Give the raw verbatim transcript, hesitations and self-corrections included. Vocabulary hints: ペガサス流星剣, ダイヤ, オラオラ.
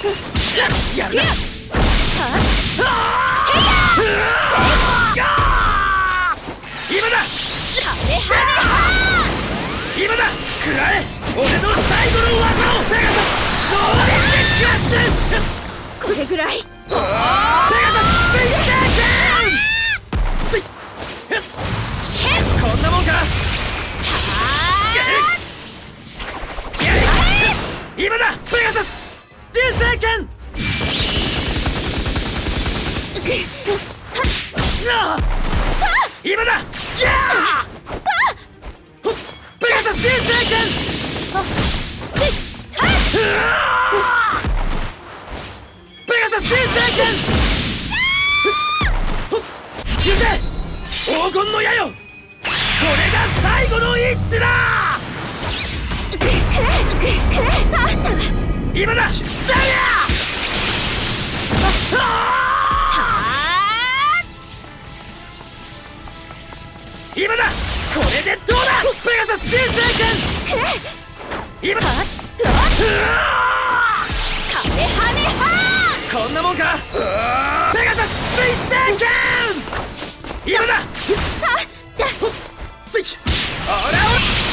今だペガサス流星剣今だペガサス流星剣ペガサス流星剣行け黄金の矢よこれが最後の一種だ今だダイヤ今だこれでどうだペガサス流星剣今だこんなもんかペガサス流星剣今だスイッチオラオラ